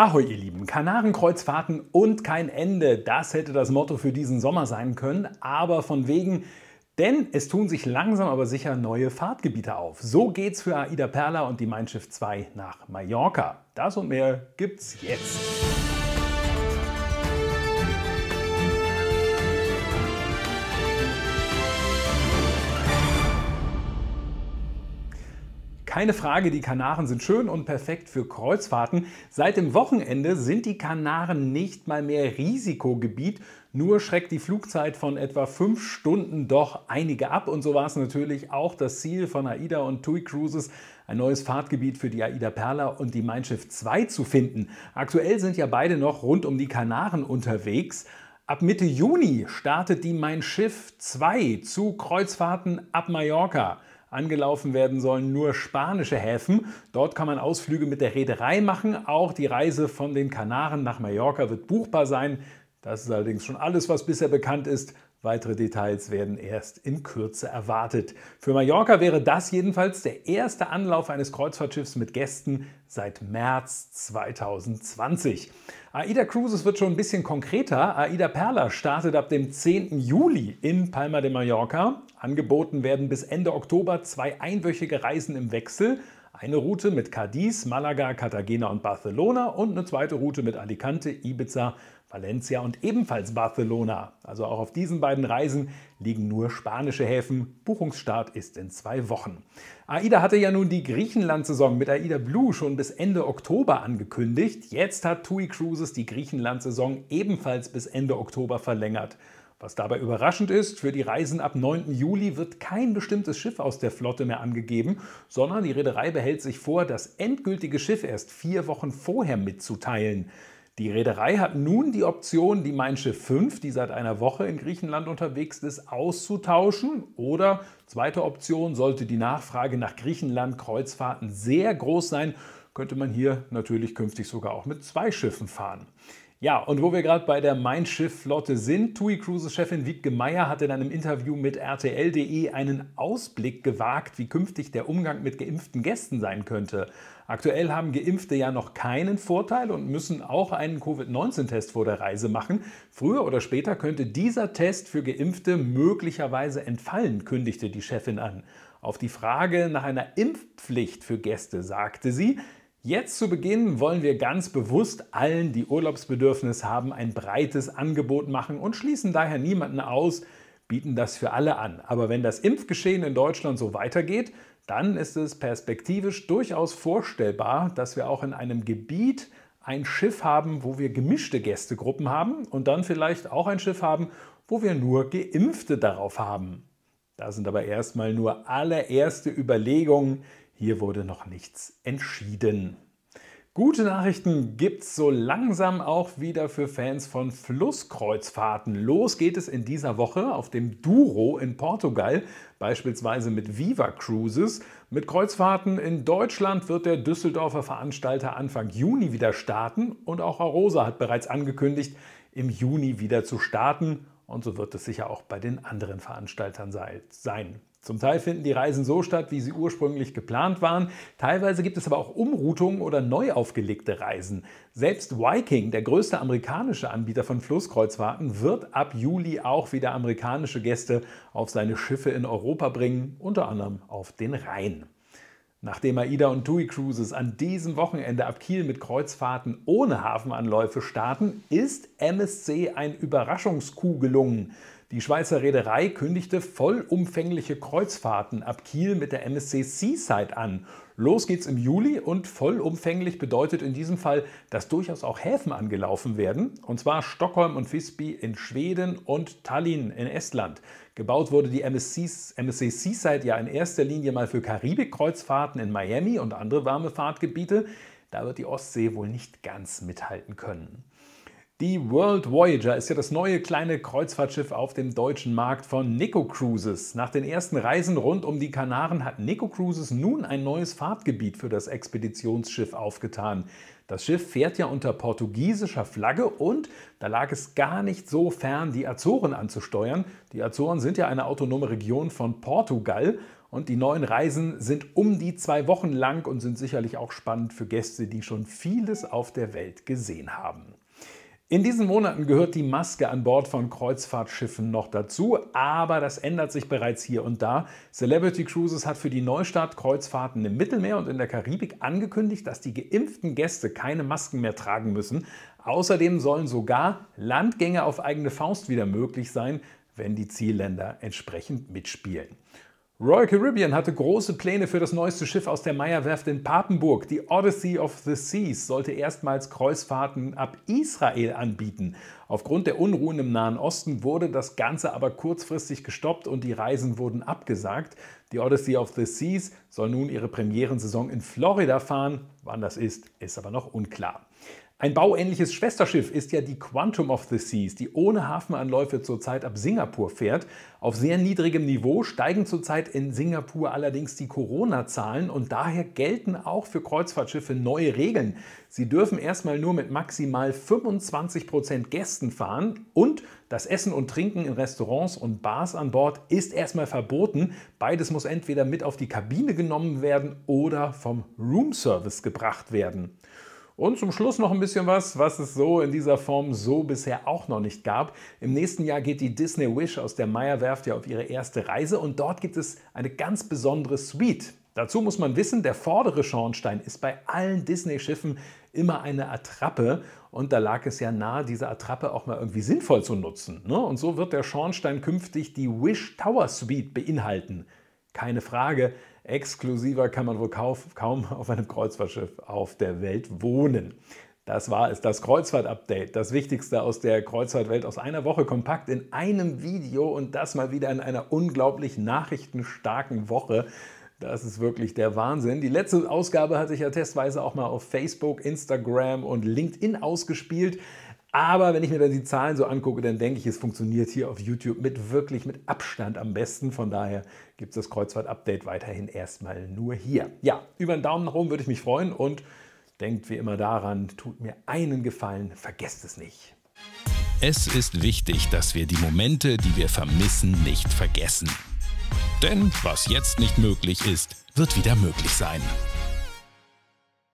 Ahoi ihr Lieben, Kanarenkreuzfahrten und kein Ende, das hätte das Motto für diesen Sommer sein können, aber von wegen, denn es tun sich langsam aber sicher neue Fahrtgebiete auf. So geht's für AIDA Perla und die Mein Schiff 2 nach Mallorca. Das und mehr gibt's jetzt. Keine Frage, die Kanaren sind schön und perfekt für Kreuzfahrten. Seit dem Wochenende sind die Kanaren nicht mal mehr Risikogebiet, nur schreckt die Flugzeit von etwa 5 Stunden doch einige ab. Und so war es natürlich auch das Ziel von AIDA und TUI Cruises, ein neues Fahrtgebiet für die AIDA Perla und die Mein Schiff 2 zu finden. Aktuell sind ja beide noch rund um die Kanaren unterwegs. Ab Mitte Juni startet die Mein Schiff 2 zu Kreuzfahrten ab Mallorca. Angelaufen werden sollen nur spanische Häfen. Dort kann man Ausflüge mit der Reederei machen. Auch die Reise von den Kanaren nach Mallorca wird buchbar sein. Das ist allerdings schon alles, was bisher bekannt ist. Weitere Details werden erst in Kürze erwartet. Für Mallorca wäre das jedenfalls der erste Anlauf eines Kreuzfahrtschiffs mit Gästen seit März 2020. AIDA Cruises wird schon ein bisschen konkreter. AIDA Perla startet ab dem 10. Juli in Palma de Mallorca. Angeboten werden bis Ende Oktober 2 einwöchige Reisen im Wechsel. Eine Route mit Cadiz, Malaga, Cartagena und Barcelona und eine zweite Route mit Alicante, Ibiza, Valencia und ebenfalls Barcelona. Also auch auf diesen beiden Reisen liegen nur spanische Häfen. Buchungsstart ist in 2 Wochen. AIDA hatte ja nun die Griechenland-Saison mit AIDA Blue schon bis Ende Oktober angekündigt. Jetzt hat TUI Cruises die Griechenland-Saison ebenfalls bis Ende Oktober verlängert. Was dabei überraschend ist, für die Reisen ab 9. Juli wird kein bestimmtes Schiff aus der Flotte mehr angegeben, sondern die Reederei behält sich vor, das endgültige Schiff erst 4 Wochen vorher mitzuteilen. Die Reederei hat nun die Option, die Mein Schiff 5, die seit einer Woche in Griechenland unterwegs ist, auszutauschen. Oder, zweite Option, sollte die Nachfrage nach Griechenland-Kreuzfahrten sehr groß sein, könnte man hier natürlich künftig sogar auch mit 2 Schiffen fahren. Ja, und wo wir gerade bei der Mein Schiff-Flotte sind, TUI Cruises-Chefin Wiebke Meyer hat in einem Interview mit RTL.de einen Ausblick gewagt, wie künftig der Umgang mit geimpften Gästen sein könnte. Aktuell haben Geimpfte ja noch keinen Vorteil und müssen auch einen Covid-19-Test vor der Reise machen. Früher oder später könnte dieser Test für Geimpfte möglicherweise entfallen, kündigte die Chefin an. Auf die Frage nach einer Impfpflicht für Gäste sagte sie: Jetzt zu Beginn wollen wir ganz bewusst allen, die Urlaubsbedürfnis haben, ein breites Angebot machen und schließen daher niemanden aus, bieten das für alle an. Aber wenn das Impfgeschehen in Deutschland so weitergeht, dann ist es perspektivisch durchaus vorstellbar, dass wir auch in einem Gebiet ein Schiff haben, wo wir gemischte Gästegruppen haben und dann vielleicht auch ein Schiff haben, wo wir nur Geimpfte darauf haben. Da sind aber erstmal nur allererste Überlegungen. Hier wurde noch nichts entschieden. Gute Nachrichten gibt's so langsam auch wieder für Fans von Flusskreuzfahrten. Los geht es in dieser Woche auf dem Douro in Portugal, beispielsweise mit Viva Cruises. Mit Kreuzfahrten in Deutschland wird der Düsseldorfer Veranstalter Anfang Juni wieder starten und auch Arosa hat bereits angekündigt, im Juni wieder zu starten. Und so wird es sicher auch bei den anderen Veranstaltern sein. Zum Teil finden die Reisen so statt, wie sie ursprünglich geplant waren. Teilweise gibt es aber auch Umroutungen oder neu aufgelegte Reisen. Selbst Viking, der größte amerikanische Anbieter von Flusskreuzfahrten, wird ab Juli auch wieder amerikanische Gäste auf seine Schiffe in Europa bringen, unter anderem auf den Rhein. Nachdem AIDA und TUI Cruises an diesem Wochenende ab Kiel mit Kreuzfahrten ohne Hafenanläufe starten, ist MSC ein Überraschungscoup gelungen. Die Schweizer Reederei kündigte vollumfängliche Kreuzfahrten ab Kiel mit der MSC Seaside an. Los geht's im Juli und vollumfänglich bedeutet in diesem Fall, dass durchaus auch Häfen angelaufen werden. Und zwar Stockholm und Visby in Schweden und Tallinn in Estland. Gebaut wurde die MSC Seaside ja in erster Linie mal für Karibik-Kreuzfahrten in Miami und andere warme Fahrtgebiete. Da wird die Ostsee wohl nicht ganz mithalten können. Die World Voyager ist ja das neue kleine Kreuzfahrtschiff auf dem deutschen Markt von Nicko Cruises. Nach den ersten Reisen rund um die Kanaren hat Nicko Cruises nun ein neues Fahrtgebiet für das Expeditionsschiff aufgetan. Das Schiff fährt ja unter portugiesischer Flagge und da lag es gar nicht so fern, die Azoren anzusteuern. Die Azoren sind ja eine autonome Region von Portugal. Und die neuen Reisen sind um die 2 Wochen lang und sind sicherlich auch spannend für Gäste, die schon vieles auf der Welt gesehen haben. In diesen Monaten gehört die Maske an Bord von Kreuzfahrtschiffen noch dazu, aber das ändert sich bereits hier und da. Celebrity Cruises hat für die Neustartkreuzfahrten im Mittelmeer und in der Karibik angekündigt, dass die geimpften Gäste keine Masken mehr tragen müssen. Außerdem sollen sogar Landgänge auf eigene Faust wieder möglich sein, wenn die Zielländer entsprechend mitspielen. Royal Caribbean hatte große Pläne für das neueste Schiff aus der Meyer-Werft in Papenburg. Die Odyssey of the Seas sollte erstmals Kreuzfahrten ab Israel anbieten. Aufgrund der Unruhen im Nahen Osten wurde das Ganze aber kurzfristig gestoppt und die Reisen wurden abgesagt. Die Odyssey of the Seas soll nun ihre Premierensaison in Florida fahren. Wann das ist, ist aber noch unklar. Ein bauähnliches Schwesterschiff ist ja die Quantum of the Seas, die ohne Hafenanläufe zurzeit ab Singapur fährt. Auf sehr niedrigem Niveau steigen zurzeit in Singapur allerdings die Corona-Zahlen und daher gelten auch für Kreuzfahrtschiffe neue Regeln. Sie dürfen erstmal nur mit maximal 25% Gästen fahren und das Essen und Trinken in Restaurants und Bars an Bord ist erstmal verboten. Beides muss entweder mit auf die Kabine genommen werden oder vom Roomservice gebracht werden. Und zum Schluss noch ein bisschen was es so in dieser Form so bisher auch noch nicht gab. Im nächsten Jahr geht die Disney Wish aus der Meyer-Werft ja auf ihre erste Reise und dort gibt es eine ganz besondere Suite. Dazu muss man wissen, der vordere Schornstein ist bei allen Disney-Schiffen immer eine Attrappe und da lag es ja nahe, diese Attrappe auch mal irgendwie sinnvoll zu nutzen, ne? Und so wird der Schornstein künftig die Wish Tower Suite beinhalten. Keine Frage, exklusiver kann man wohl kaum auf einem Kreuzfahrtschiff auf der Welt wohnen. Das war es, das Kreuzfahrt-Update, das Wichtigste aus der Kreuzfahrtwelt aus einer Woche, kompakt in einem Video und das mal wieder in einer unglaublich nachrichtenstarken Woche. Das ist wirklich der Wahnsinn. Die letzte Ausgabe hat sich ja testweise auch mal auf Facebook, Instagram und LinkedIn ausgespielt. Aber wenn ich mir dann die Zahlen so angucke, dann denke ich, es funktioniert hier auf YouTube mit Abstand am besten. Von daher gibt es das Kreuzfahrt-Update weiterhin erstmal nur hier. Ja, über einen Daumen nach oben würde ich mich freuen und denkt wie immer daran, tut mir einen Gefallen, vergesst es nicht. Es ist wichtig, dass wir die Momente, die wir vermissen, nicht vergessen. Denn was jetzt nicht möglich ist, wird wieder möglich sein.